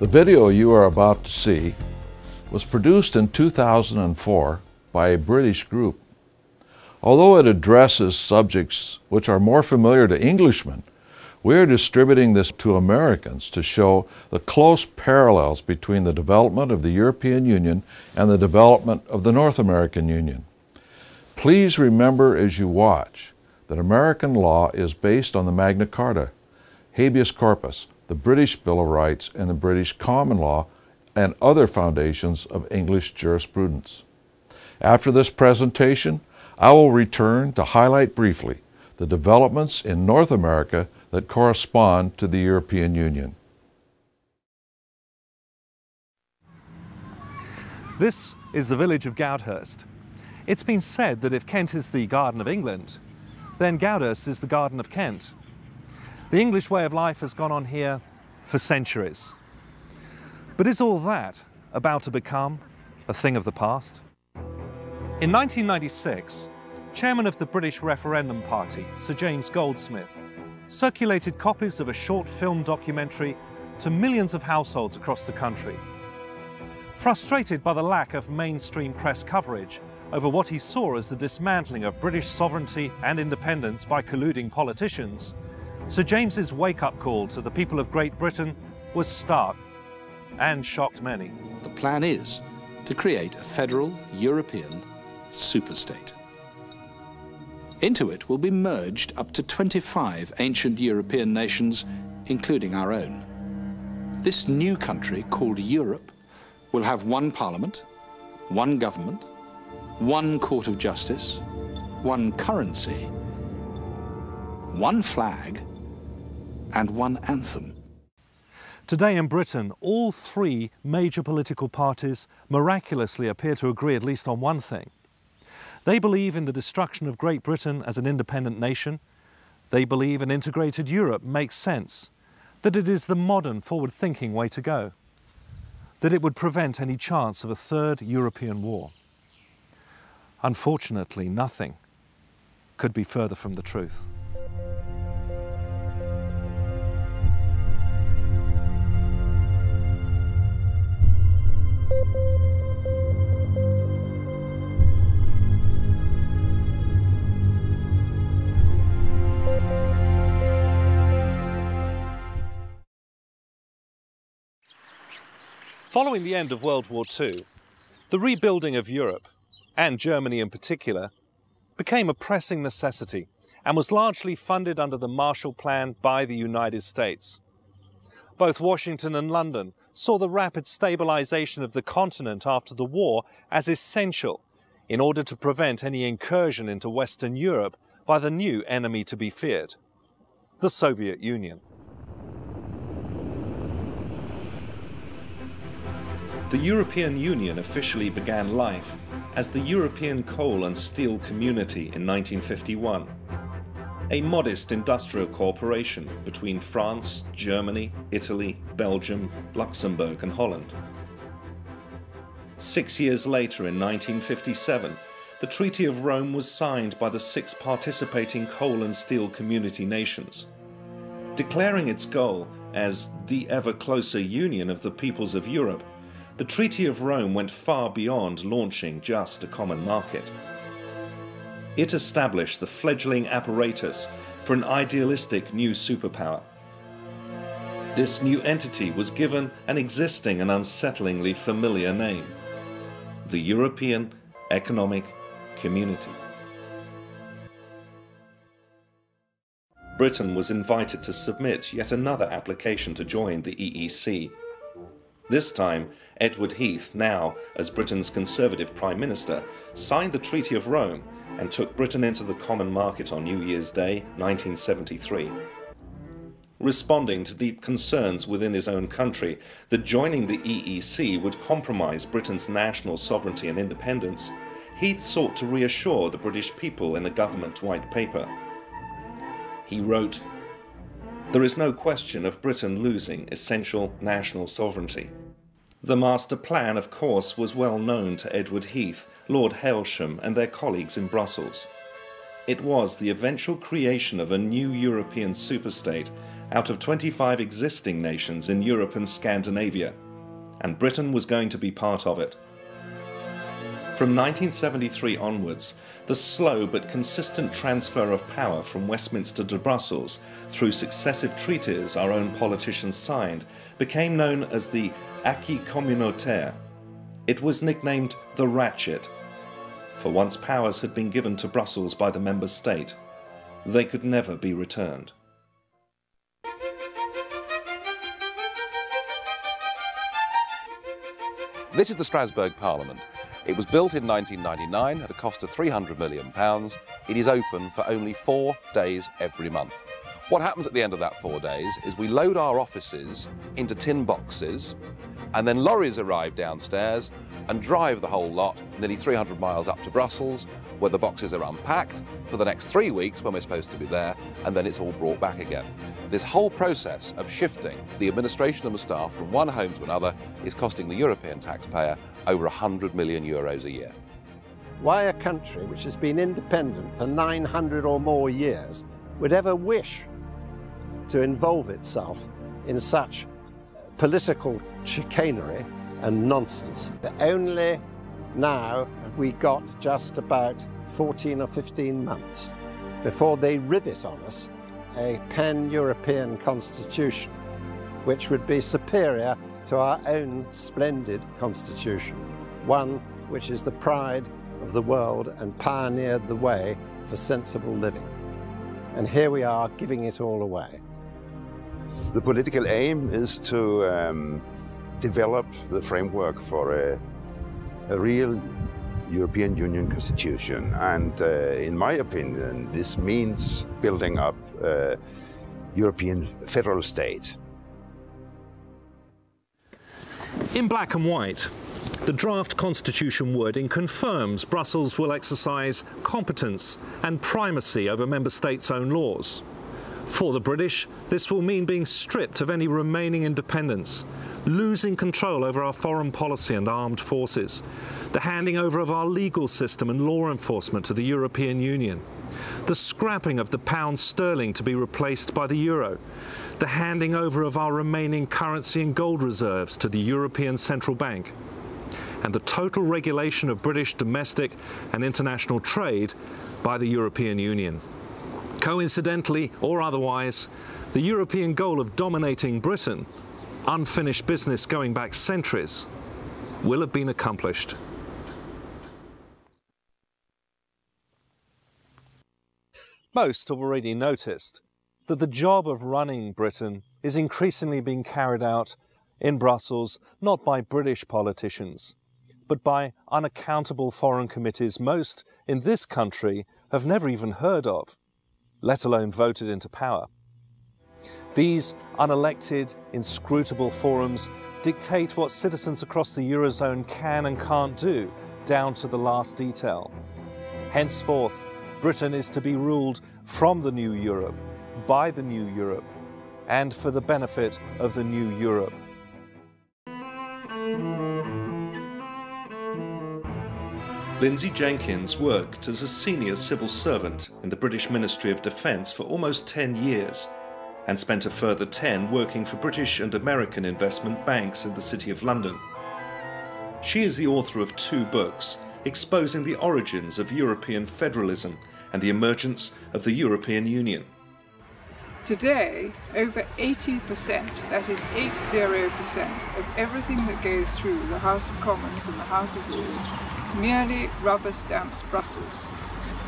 The video you are about to see was produced in 2004 by a British group. Although it addresses subjects which are more familiar to Englishmen, we are distributing this to Americans to show the close parallels between the development of the European Union and the development of the North American Union. Please remember as you watch that American law is based on the Magna Carta, habeas corpus, the British Bill of Rights, and the British Common Law, and other foundations of English jurisprudence. After this presentation, I will return to highlight briefly the developments in North America that correspond to the European Union. This is the village of Goudhurst. It's been said that if Kent is the Garden of England, then Goudhurst is the Garden of Kent. The English way of life has gone on here for centuries. But is all that about to become a thing of the past? In 1996, chairman of the British Referendum Party, Sir James Goldsmith, circulated copies of a short film documentary to millions of households across the country. Frustrated by the lack of mainstream press coverage over what he saw as the dismantling of British sovereignty and independence by colluding politicians, Sir James's wake-up call to the people of Great Britain was stark and shocked many. The plan is to create a federal European superstate. Into it will be merged up to 25 ancient European nations, including our own. This new country, called Europe, will have one parliament, one government, one court of justice, one currency, one flag, and one anthem. Today in Britain, all three major political parties miraculously appear to agree at least on one thing. They believe in the destruction of Great Britain as an independent nation. They believe an integrated Europe makes sense, that it is the modern, forward-thinking way to go, that it would prevent any chance of a third European war. Unfortunately, nothing could be further from the truth. Following the end of World War II, the rebuilding of Europe, and Germany in particular, became a pressing necessity and was largely funded under the Marshall Plan by the United States. Both Washington and London saw the rapid stabilization of the continent after the war as essential in order to prevent any incursion into Western Europe by the new enemy to be feared, the Soviet Union. The European Union officially began life as the European Coal and Steel Community in 1951, a modest industrial corporation between France, Germany, Italy, Belgium, Luxembourg and Holland. 6 years later, in 1957, the Treaty of Rome was signed by the 6 participating coal and steel community nations, declaring its goal as the ever closer union of the peoples of Europe. The Treaty of Rome went far beyond launching just a common market. It established the fledgling apparatus for an idealistic new superpower. This new entity was given an existing and unsettlingly familiar name, the European Economic Community. Britain was invited to submit yet another application to join the EEC. This time, Edward Heath, now as Britain's Conservative Prime Minister, signed the Treaty of Rome and took Britain into the common market on New Year's Day, 1973. Responding to deep concerns within his own country that joining the EEC would compromise Britain's national sovereignty and independence, Heath sought to reassure the British people in a government white paper. He wrote, "There is no question of Britain losing essential national sovereignty." The master plan, of course, was well known to Edward Heath, Lord Hailsham and their colleagues in Brussels. It was the eventual creation of a new European superstate out of 25 existing nations in Europe and Scandinavia, and Britain was going to be part of it. From 1973 onwards, the slow but consistent transfer of power from Westminster to Brussels through successive treaties our own politicians signed became known as the acquis communautaire. It was nicknamed the ratchet, for once powers had been given to Brussels by the member state, they could never be returned. This is the Strasbourg Parliament. It was built in 1999 at a cost of £300 million. It is open for only 4 days every month. What happens at the end of that 4 days is we load our offices into tin boxes, and then lorries arrive downstairs and drive the whole lot nearly 300 miles up to Brussels, where the boxes are unpacked for the next 3 weeks when we're supposed to be there, and then it's all brought back again. This whole process of shifting the administration and the staff from one home to another is costing the European taxpayer over €100 million a year. Why a country which has been independent for 900 or more years would ever wish to involve itself in such political chicanery and nonsense? Only now have we got just about 14 or 15 months before they rivet on us a pan-European constitution which would be superior to our own splendid constitution, one which is the pride of the world and pioneered the way for sensible living. And here we are giving it all away. The political aim is to develop the framework for a real European Union constitution. And in my opinion, this means building up a European federal state. In black and white, the draft constitution wording confirms Brussels will exercise competence and primacy over member states' own laws. For the British, this will mean being stripped of any remaining independence, losing control over our foreign policy and armed forces, the handing over of our legal system and law enforcement to the European Union, the scrapping of the pound sterling to be replaced by the euro, the handing over of our remaining currency and gold reserves to the European Central Bank, and the total regulation of British domestic and international trade by the European Union. Coincidentally or otherwise, the European goal of dominating Britain, unfinished business going back centuries, will have been accomplished. Most have already noticed that the job of running Britain is increasingly being carried out in Brussels, not by British politicians, but by unaccountable foreign committees most in this country have never even heard of, let alone voted into power. These unelected, inscrutable forums dictate what citizens across the Eurozone can and can't do, down to the last detail. Henceforth, Britain is to be ruled from the new Europe, by the new Europe, and for the benefit of the new Europe. Lindsay Jenkins worked as a senior civil servant in the British Ministry of Defence for almost 10 years and spent a further 10 working for British and American investment banks in the City of London. She is the author of 2 books exposing the origins of European federalism and the emergence of the European Union. Today, over 80%, that is 80%, of everything that goes through the House of Commons and the House of Lords merely rubber stamps Brussels.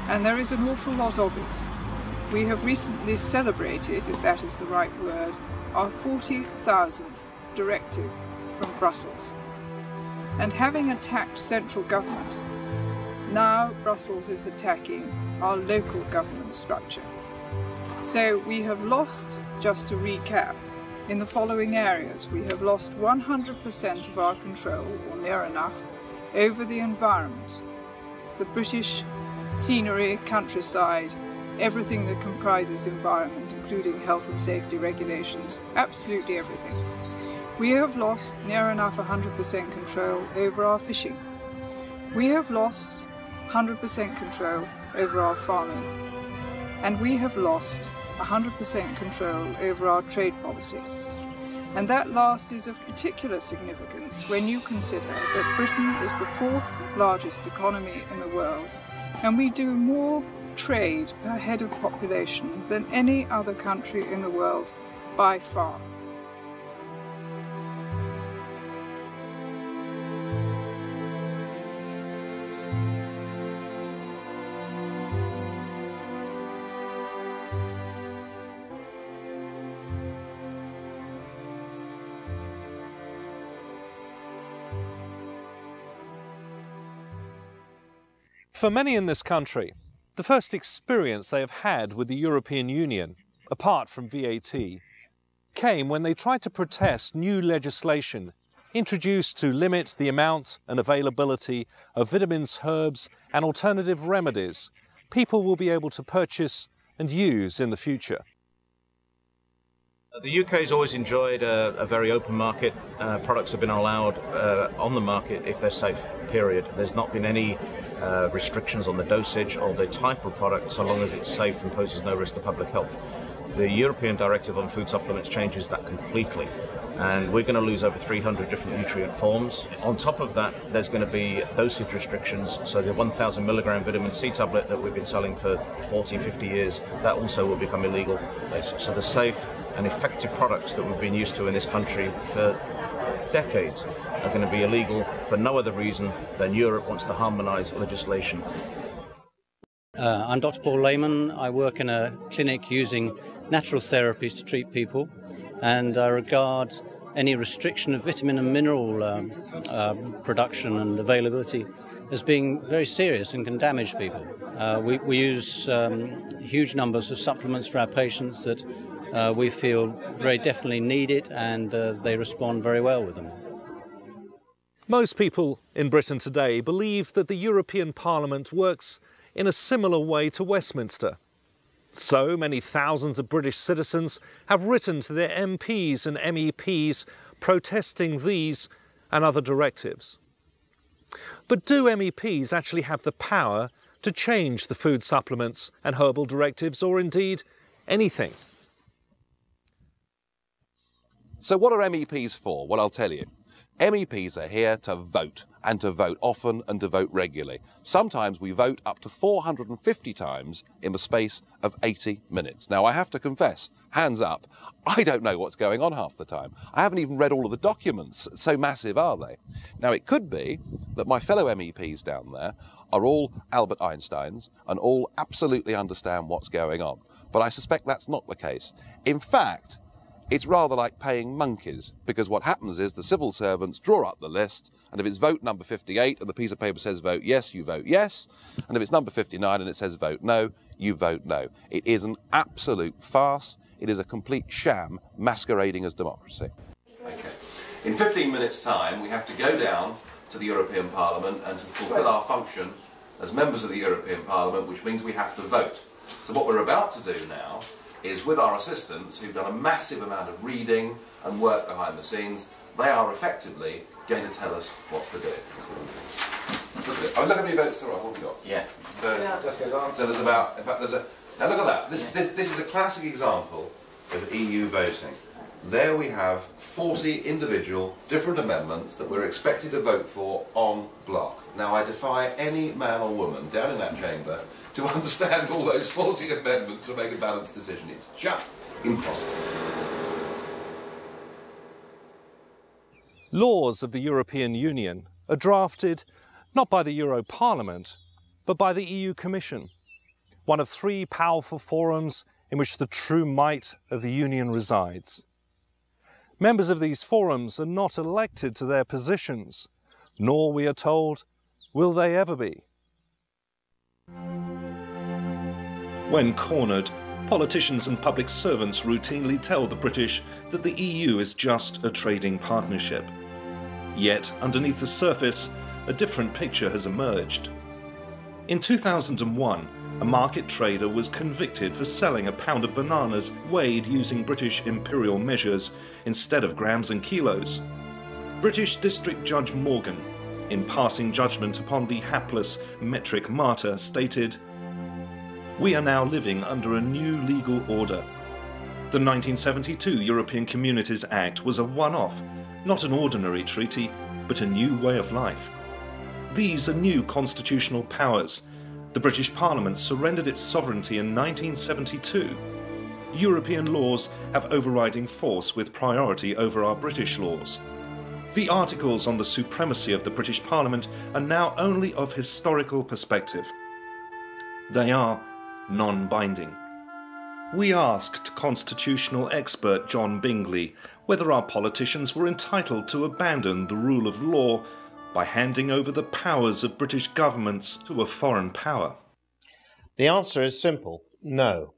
And there is an awful lot of it. We have recently celebrated, if that is the right word, our 40,000th directive from Brussels. And having attacked central government, now Brussels is attacking our local government structure. So we have lost, just to recap, in the following areas. We have lost 100% of our control, or near enough, over the environment, the British scenery, countryside, everything that comprises environment, including health and safety regulations, absolutely everything. We have lost near enough 100% control over our fishing. We have lost 100% control over our farming. And we have lost 100% control over our trade policy. And that last is of particular significance when you consider that Britain is the fourth largest economy in the world, and we do more trade per head of population than any other country in the world by far. For many in this country, the first experience they have had with the European Union, apart from VAT, came when they tried to protest new legislation introduced to limit the amount and availability of vitamins, herbs and alternative remedies people will be able to purchase and use in the future. The UK has always enjoyed a very open market. Products have been allowed on the market if they're safe, period. There's not been any restrictions on the dosage or the type of product so long as it's safe and poses no risk to public health. The European Directive on Food Supplements changes that completely, and we're going to lose over 300 different nutrient forms. On top of that, there's going to be dosage restrictions, so the 1,000 milligram vitamin C tablet that we've been selling for 40, 50 years, that also will become illegal. So the safe and effective products that we've been used to in this country for decades are going to be illegal for no other reason than Europe wants to harmonise legislation. I'm Dr Paul Lehman. I work in a clinic using natural therapies to treat people, and I regard any restriction of vitamin and mineral production and availability as being very serious and can damage people. We use huge numbers of supplements for our patients that we feel very definitely need it, and they respond very well with them. Most people in Britain today believe that the European Parliament works in a similar way to Westminster. So many thousands of British citizens have written to their MPs and MEPs protesting these and other directives. But do MEPs actually have the power to change the food supplements and herbal directives, or indeed anything? So what are MEPs for? Well, I'll tell you. MEPs are here to vote, and to vote often and to vote regularly. Sometimes we vote up to 450 times in the space of 80 minutes. Now, I have to confess, hands up, I don't know what's going on half the time. I haven't even read all of the documents, so massive are they. Now, it could be that my fellow MEPs down there are all Albert Einsteins and all absolutely understand what's going on, but I suspect that's not the case. In fact, it's rather like paying monkeys, because what happens is the civil servants draw up the list, and if it's vote number 58 and the piece of paper says vote yes, you vote yes, and if it's number 59 and it says vote no, you vote no. It is an absolute farce. It is a complete sham masquerading as democracy. Okay. In 15 minutes' time, we have to go down to the European Parliament and to fulfil our function as members of the European Parliament, which means we have to vote. So what we're about to do now is, with our assistants, who've done a massive amount of reading and work behind the scenes, they are effectively going to tell us what to do. Oh, look at me votes. What have we got? Yeah. So there's about, in fact, there's a, now look at that. This is a classic example of EU voting. There we have 40 individual different amendments that we're expected to vote for en bloc. Now, I defy any man or woman down in that chamber to understand all those 40 amendments and make a balanced decision. It's just impossible. Laws of the European Union are drafted not by the Euro Parliament, but by the EU Commission, one of three powerful forums in which the true might of the Union resides. Members of these forums are not elected to their positions, nor, we are told, will they ever be. When cornered, politicians and public servants routinely tell the British that the EU is just a trading partnership. Yet, underneath the surface, a different picture has emerged. In 2001, a market trader was convicted for selling a pound of bananas weighed using British imperial measures instead of grams and kilos. British District Judge Morgan, in passing judgment upon the hapless metric martyr, stated, We are now living under a new legal order. The 1972 European Communities Act was a one-off, not an ordinary treaty, but a new way of life. These are new constitutional powers. The British Parliament surrendered its sovereignty in 1972. European laws have overriding force with priority over our British laws. The articles on the supremacy of the British Parliament are now only of historical perspective. They are non-binding. We asked constitutional expert John Bingley whether our politicians were entitled to abandon the rule of law by handing over the powers of British governments to a foreign power. The answer is simple: no.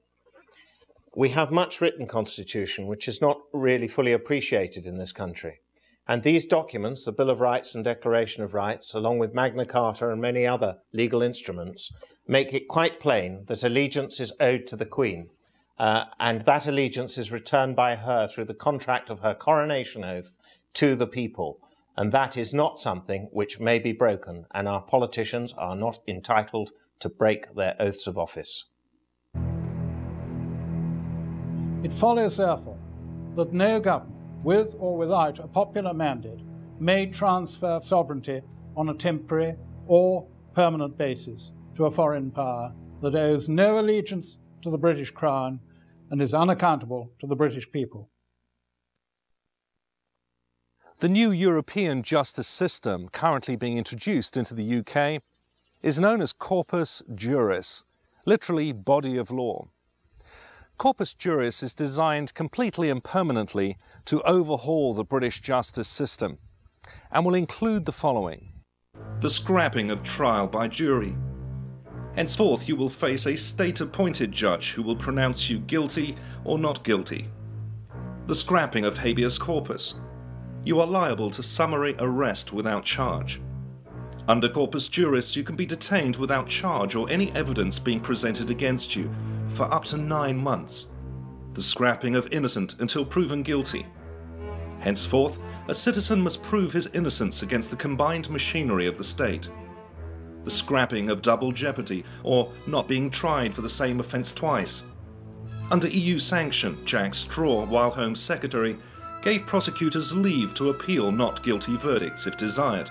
We have much written constitution which is not really fully appreciated in this country. And these documents, the Bill of Rights and Declaration of Rights, along with Magna Carta and many other legal instruments, make it quite plain that allegiance is owed to the Queen, and that allegiance is returned by her through the contract of her coronation oath to the people. And that is not something which may be broken, and our politicians are not entitled to break their oaths of office. It follows, therefore, that no government, with or without a popular mandate, may transfer sovereignty on a temporary or permanent basis to a foreign power that owes no allegiance to the British Crown and is unaccountable to the British people. The new European justice system currently being introduced into the UK is known as corpus juris, literally body of law. Corpus juris is designed completely and permanently to overhaul the British justice system and will include the following. The scrapping of trial by jury. Henceforth you will face a state-appointed judge who will pronounce you guilty or not guilty. The scrapping of habeas corpus. You are liable to summary arrest without charge. Under corpus juris you can be detained without charge or any evidence being presented against you for up to 9 months. The scrapping of innocent until proven guilty. Henceforth, a citizen must prove his innocence against the combined machinery of the state. The scrapping of double jeopardy, or not being tried for the same offence twice. Under EU sanction, Jack Straw, while Home Secretary, gave prosecutors leave to appeal not guilty verdicts if desired.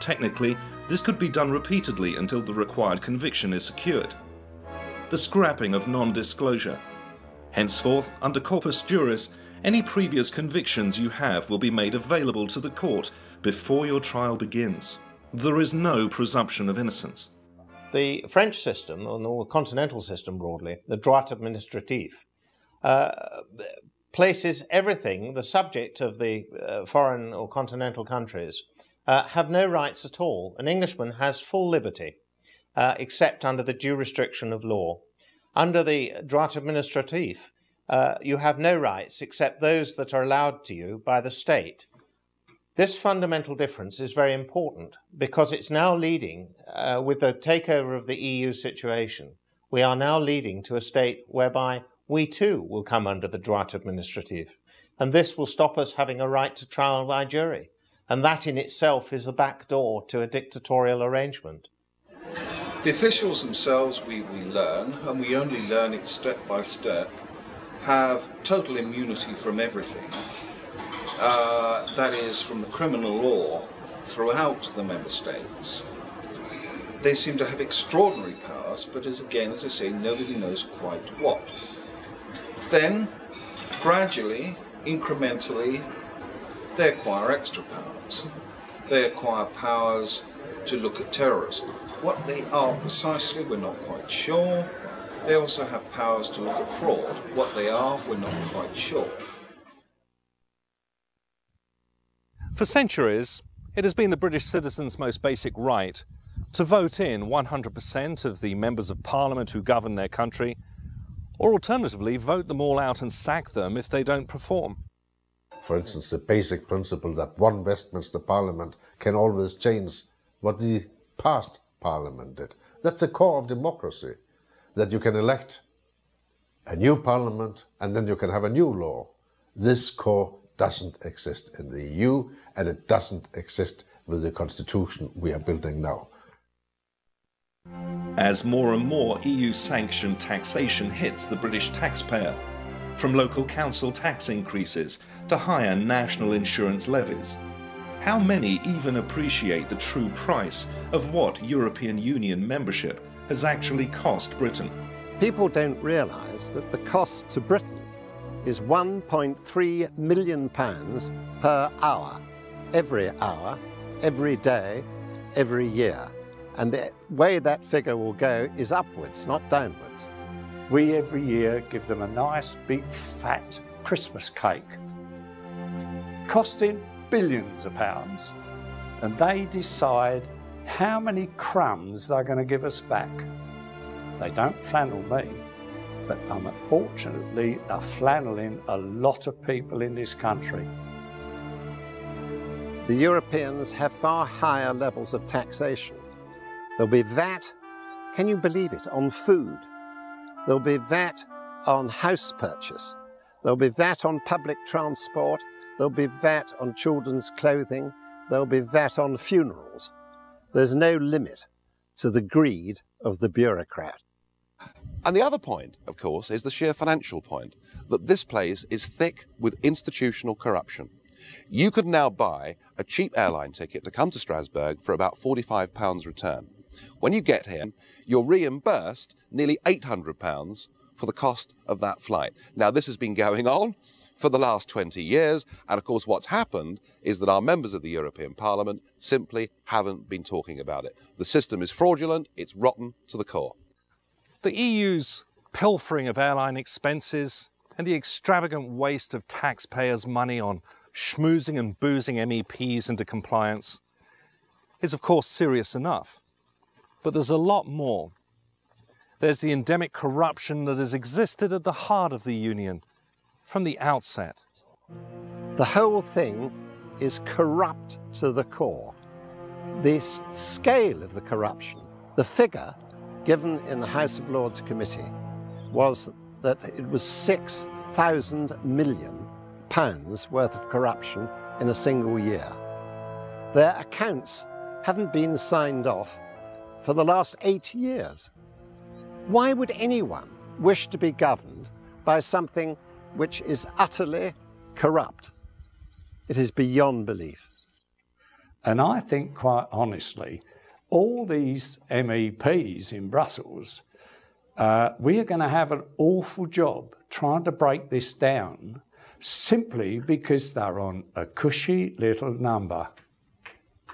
Technically, this could be done repeatedly until the required conviction is secured. The scrapping of non-disclosure. Henceforth, under corpus juris, any previous convictions you have will be made available to the court before your trial begins. There is no presumption of innocence. The French system, or the continental system broadly, the droit administratif, places everything, the subject of the foreign or continental countries, have no rights at all. An Englishman has full liberty, except under the due restriction of law. Under the droit administratif, you have no rights except those that are allowed to you by the state. This fundamental difference is very important because it's now leading, with the takeover of the EU situation, we are now leading to a state whereby we too will come under the droit administratif, and this will stop us having a right to trial by jury, and that in itself is the back door to a dictatorial arrangement. The officials themselves, we learn, and we only learn it step by step, have total immunity from everything, that is, from the criminal law throughout the member states. They seem to have extraordinary powers, but as again, as I say, nobody knows quite what. Then, gradually, incrementally, they acquire extra powers. They acquire powers to look at terrorism. What they are precisely, we're not quite sure. They also have powers to look at fraud. What they are, we're not quite sure. For centuries, it has been the British citizens' most basic right to vote in 100% of the members of Parliament who govern their country, or alternatively vote them all out and sack them if they don't perform. For instance, the basic principle that one Westminster Parliament can always change what the past Parliament did. That's the core of democracy, that you can elect a new Parliament and then you can have a new law. This core doesn't exist in the EU, and it doesn't exist with the constitution we are building now. as more and more EU-sanctioned taxation hits the British taxpayer, from local council tax increases to higher national insurance levies. How many even appreciate the true price of what European Union membership has actually cost Britain? People don't realise that the cost to Britain is £1.3 million per hour, every hour, every day, every year. And the way that figure will go is upwards, not downwards. We every year give them a nice big fat Christmas cake, costing billions of pounds, and they decide how many crumbs they're going to give us back. They don't flannel me, but unfortunately are flanneling a lot of people in this country. The Europeans have far higher levels of taxation. There'll be VAT, can you believe it, on food. There'll be VAT on house purchase. There'll be VAT on public transport. There'll be VAT on children's clothing. There'll be VAT on funerals. There's no limit to the greed of the bureaucrat. And the other point, of course, is the sheer financial point, that this place is thick with institutional corruption. You could now buy a cheap airline ticket to come to Strasbourg for about £45 return. When you get here, you're reimbursed nearly £800 for the cost of that flight. Now, this has been going on for the last 20 years, and of course what's happened is that our members of the European Parliament simply haven't been talking about it. The system is fraudulent, it's rotten to the core. The EU's pilfering of airline expenses and the extravagant waste of taxpayers' money on schmoozing and boozing MEPs into compliance is of course serious enough, but there's a lot more. There's the endemic corruption that has existed at the heart of the Union from the outset. The whole thing is corrupt to the core. The scale of the corruption, the figure given in the House of Lords Committee, was that it was £6,000 million worth of corruption in a single year. Their accounts haven't been signed off for the last 8 years. Why would anyone wish to be governed by something which is utterly corrupt? It is beyond belief. And I think, quite honestly, all these MEPs in Brussels, we are going to have an awful job trying to break this down, simply because they're on a cushy little number.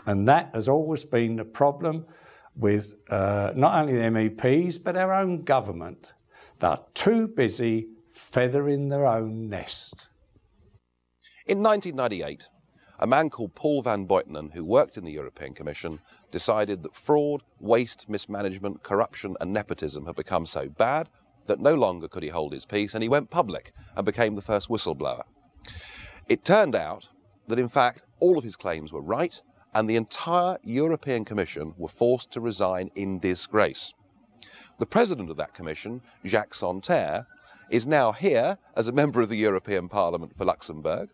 And that has always been the problem with not only the MEPs, but our own government. They're too busy feathering their own nest. In 1998, a man called Paul Van Buitenen, who worked in the European Commission, decided that fraud, waste, mismanagement, corruption and nepotism had become so bad that no longer could he hold his peace, and he went public and became the first whistleblower. It turned out that in fact all of his claims were right, and the entire European Commission were forced to resign in disgrace. The president of that commission, Jacques Santer, is now here as a member of the European Parliament for Luxembourg,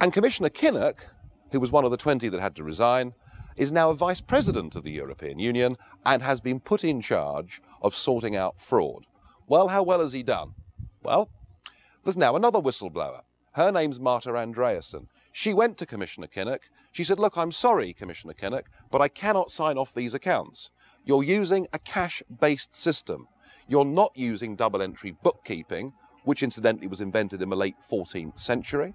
and Commissioner Kinnock, who was one of the 20 that had to resign, is now a vice president of the European Union and has been put in charge of sorting out fraud. Well, how well has he done? Well, there's now another whistleblower. Her name's Marta Andreasen. She went to Commissioner Kinnock. She said, look, I'm sorry, Commissioner Kinnock, but I cannot sign off these accounts. You're using a cash-based system. You're not using double-entry bookkeeping, which incidentally was invented in the late 14th century.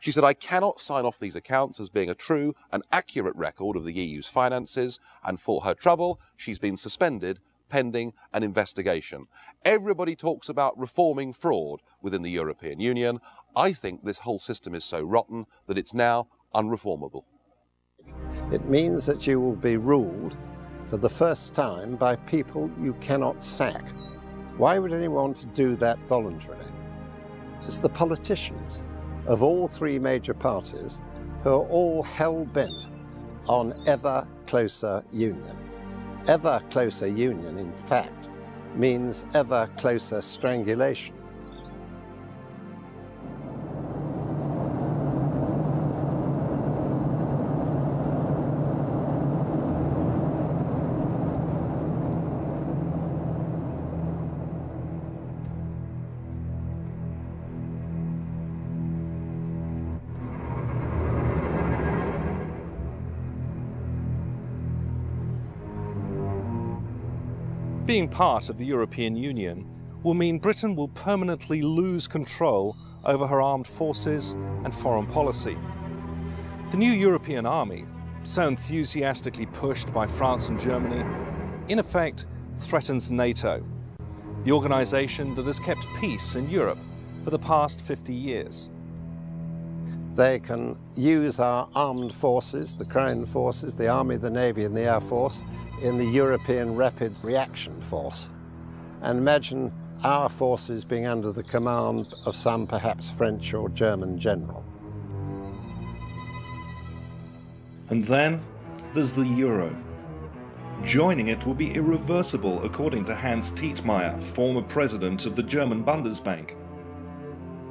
She said, I cannot sign off these accounts as being a true and accurate record of the EU's finances, and for her trouble, she's been suspended pending an investigation. Everybody talks about reforming fraud within the European Union. I think this whole system is so rotten that it's now unreformable. It means that you will be ruled for the first time by people you cannot sack. Why would anyone want to do that voluntarily? It's the politicians of all three major parties who are all hell-bent on ever closer union. Ever closer union, in fact, means ever closer strangulation. Being part of the European Union will mean Britain will permanently lose control over her armed forces and foreign policy. The new European army, so enthusiastically pushed by France and Germany, in effect threatens NATO, the organisation that has kept peace in Europe for the past 50 years. They can use our armed forces, the Crown forces, the Army, the Navy and the Air Force, in the European Rapid Reaction Force. And imagine our forces being under the command of some perhaps French or German general. And then there's the euro. Joining it will be irreversible, according to Hans Tietmeier, former president of the German Bundesbank.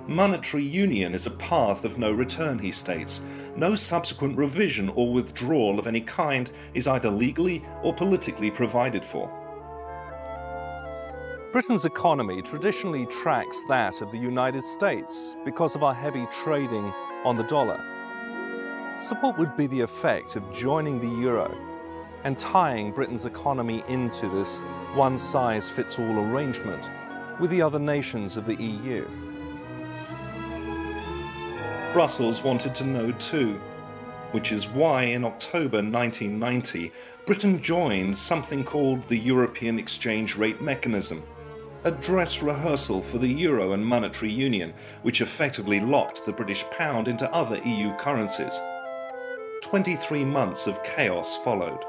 Monetary union is a path of no return, he states. No subsequent revision or withdrawal of any kind is either legally or politically provided for. Britain's economy traditionally tracks that of the United States because of our heavy trading on the dollar. So what would be the effect of joining the euro and tying Britain's economy into this one-size-fits-all arrangement with the other nations of the EU? Brussels wanted to know too, which is why in October 1990 Britain joined something called the European Exchange Rate Mechanism, a dress rehearsal for the euro and monetary union, which effectively locked the British pound into other EU currencies. 23 months of chaos followed.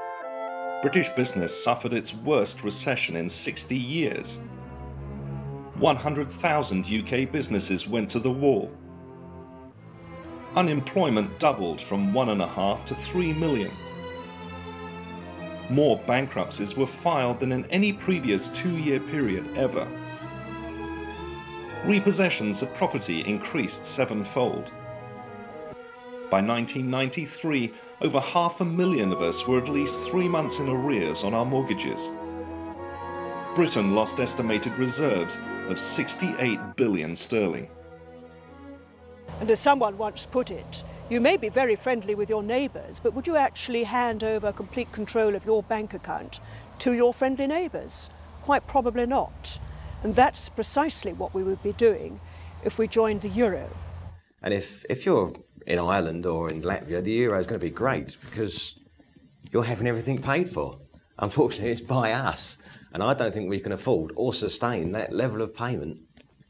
British business suffered its worst recession in 60 years. 100,000 UK businesses went to the wall. Unemployment doubled from 1.5 to 3 million. More bankruptcies were filed than in any previous two-year period ever. Repossessions of property increased sevenfold. By 1993, over 500,000 of us were at least 3 months in arrears on our mortgages. Britain lost estimated reserves of 68 billion sterling. And as someone once put it, you may be very friendly with your neighbours, but would you actually hand over complete control of your bank account to your friendly neighbours? Quite probably not. And that's precisely what we would be doing if we joined the euro. And if you're in Ireland or in Latvia, the euro is going to be great because you're having everything paid for. Unfortunately, it's by us. And I don't think we can afford or sustain that level of payment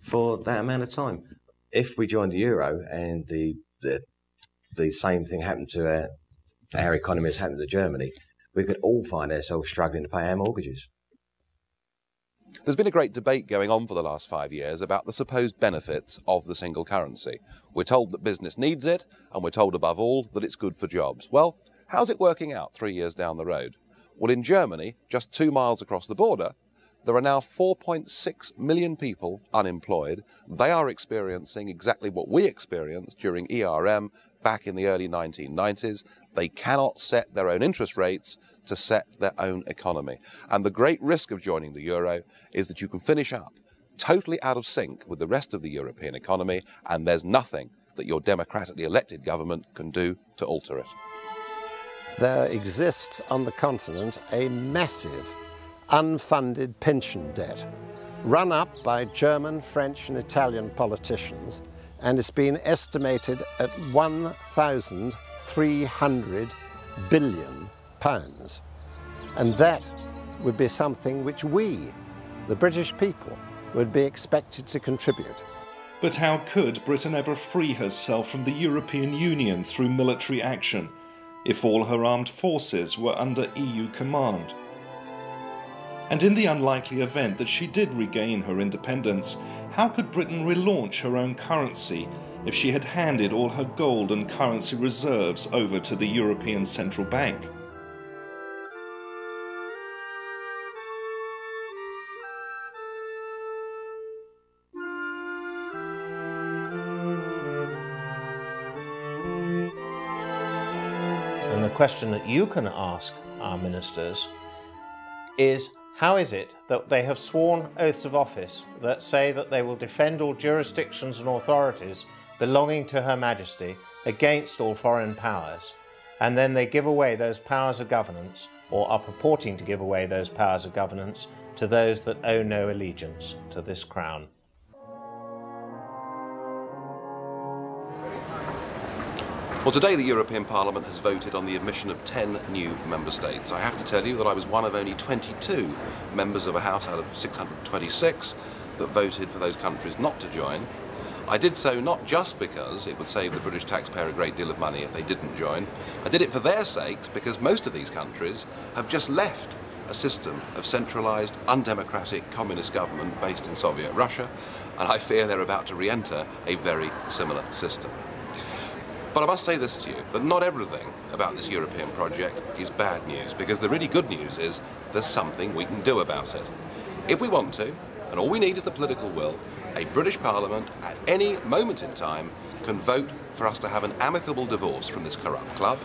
for that amount of time. If we joined the euro and the same thing happened to our economy as happened to Germany, we could all find ourselves struggling to pay our mortgages. There's been a great debate going on for the last 5 years about the supposed benefits of the single currency. We're told that business needs it, and we're told above all that it's good for jobs. Well, how's it working out 3 years down the road? Well, in Germany, just 2 miles across the border, there are now 4.6 million people unemployed. They are experiencing exactly what we experienced during ERM back in the early 1990s. They cannot set their own interest rates to set their own economy. And the great risk of joining the euro is that you can finish up totally out of sync with the rest of the European economy, and there's nothing that your democratically elected government can do to alter it. There exists on the continent a massive unfunded pension debt, run up by German, French and Italian politicians, and it's been estimated at £1,300 billion. And that would be something which we, the British people, would be expected to contribute. But how could Britain ever free herself from the European Union through military action, if all her armed forces were under EU command? And in the unlikely event that she did regain her independence, how could Britain relaunch her own currency if she had handed all her gold and currency reserves over to the European Central Bank? And the question that you can ask our ministers is, how is it that they have sworn oaths of office that say that they will defend all jurisdictions and authorities belonging to Her Majesty against all foreign powers, and then they give away those powers of governance, or are purporting to give away those powers of governance, to those that owe no allegiance to this crown. Well, today the European Parliament has voted on the admission of 10 new member states. I have to tell you that I was one of only 22 members of a house out of 626 that voted for those countries not to join. I did so not just because it would save the British taxpayer a great deal of money if they didn't join. I did it for their sakes because most of these countries have just left a system of centralised, undemocratic communist government based in Soviet Russia, and I fear they're about to re-enter a very similar system. But I must say this to you, that not everything about this European project is bad news, because the really good news is there's something we can do about it. If we want to, and all we need is the political will, a British Parliament at any moment in time can vote for us to have an amicable divorce from this corrupt club.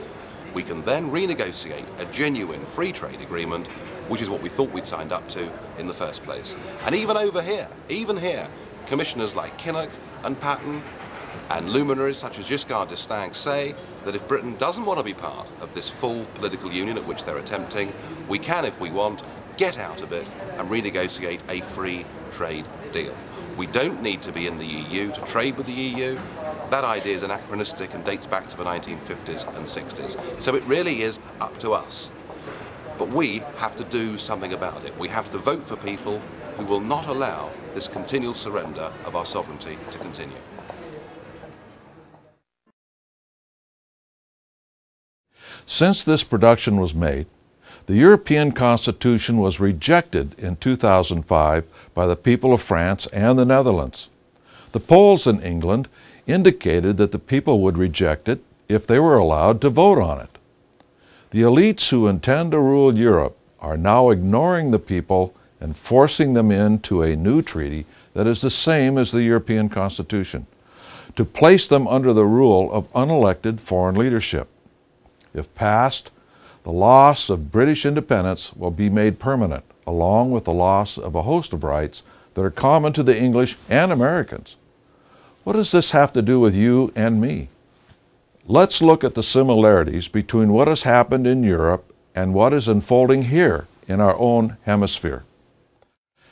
We can then renegotiate a genuine free trade agreement, which is what we thought we'd signed up to in the first place. And even over here, commissioners like Kinnock and Patton and luminaries such as Giscard d'Estaing say that if Britain doesn't want to be part of this full political union at which they're attempting, we can, if we want, get out of it and renegotiate a free trade deal. We don't need to be in the EU to trade with the EU. That idea is anachronistic and dates back to the 1950s and 60s. So it really is up to us. But we have to do something about it. We have to vote for people who will not allow this continual surrender of our sovereignty to continue. Since this production was made, the European Constitution was rejected in 2005 by the people of France and the Netherlands. The polls in England indicated that the people would reject it if they were allowed to vote on it. The elites who intend to rule Europe are now ignoring the people and forcing them into a new treaty that is the same as the European Constitution, to place them under the rule of unelected foreign leadership. If passed, the loss of British independence will be made permanent, along with the loss of a host of rights that are common to the English and Americans. What does this have to do with you and me? Let's look at the similarities between what has happened in Europe and what is unfolding here in our own hemisphere.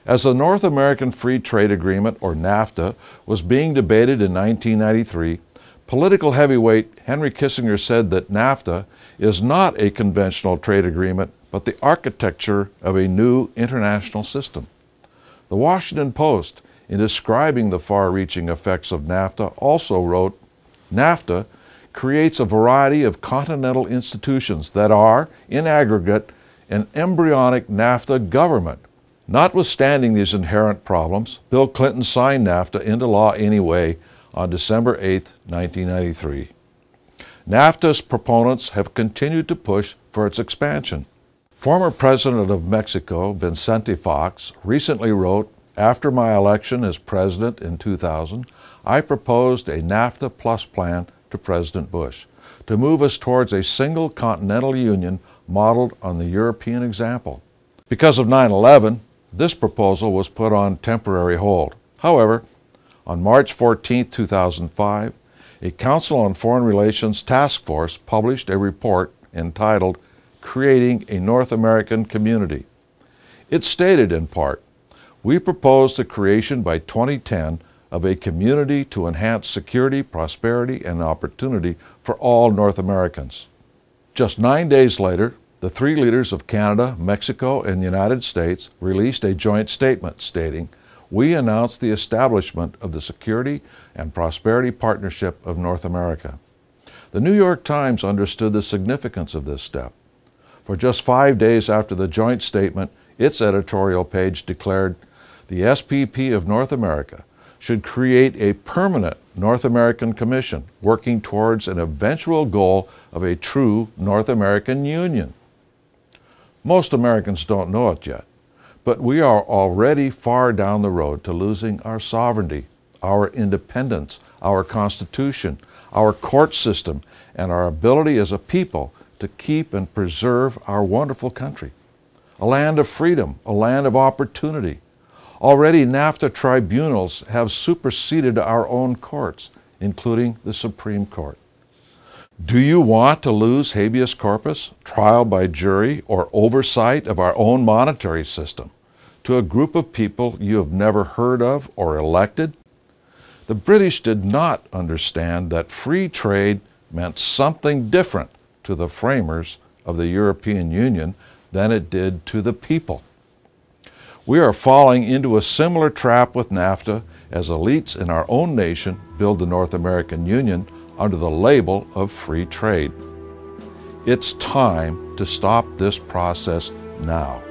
As the North American Free Trade Agreement, or NAFTA, was being debated in 1993, political heavyweight Henry Kissinger said that NAFTA is not a conventional trade agreement, but the architecture of a new international system. The Washington Post, in describing the far-reaching effects of NAFTA, also wrote, "NAFTA creates a variety of continental institutions that are, in aggregate, an embryonic NAFTA government. Notwithstanding these inherent problems, Bill Clinton signed NAFTA into law anyway, on December 8, 1993. NAFTA's proponents have continued to push for its expansion. Former President of Mexico, Vicente Fox, recently wrote, "After my election as president in 2000, I proposed a NAFTA Plus plan to President Bush to move us towards a single continental union modeled on the European example." Because of 9/11, this proposal was put on temporary hold. However, on March 14, 2005, a Council on Foreign Relations task force published a report entitled "Creating a North American Community." It stated in part, "We propose the creation by 2010 of a community to enhance security, prosperity, and opportunity for all North Americans." Just 9 days later, the three leaders of Canada, Mexico, and the United States released a joint statement stating, "We announced the establishment of the Security and Prosperity Partnership of North America." The New York Times understood the significance of this step. For just 5 days after the joint statement, its editorial page declared, "The SPP of North America should create a permanent North American Commission working towards an eventual goal of a true North American Union." Most Americans don't know it yet, but we are already far down the road to losing our sovereignty, our independence, our Constitution, our court system, and our ability as a people to keep and preserve our wonderful country. A land of freedom, a land of opportunity. Already NAFTA tribunals have superseded our own courts, including the Supreme Court. Do you want to lose habeas corpus, trial by jury, or oversight of our own monetary system? to a group of people you have never heard of or elected? The British did not understand that free trade meant something different to the framers of the European Union than it did to the people. We are falling into a similar trap with NAFTA as elites in our own nation build the North American Union under the label of free trade. It's time to stop this process now.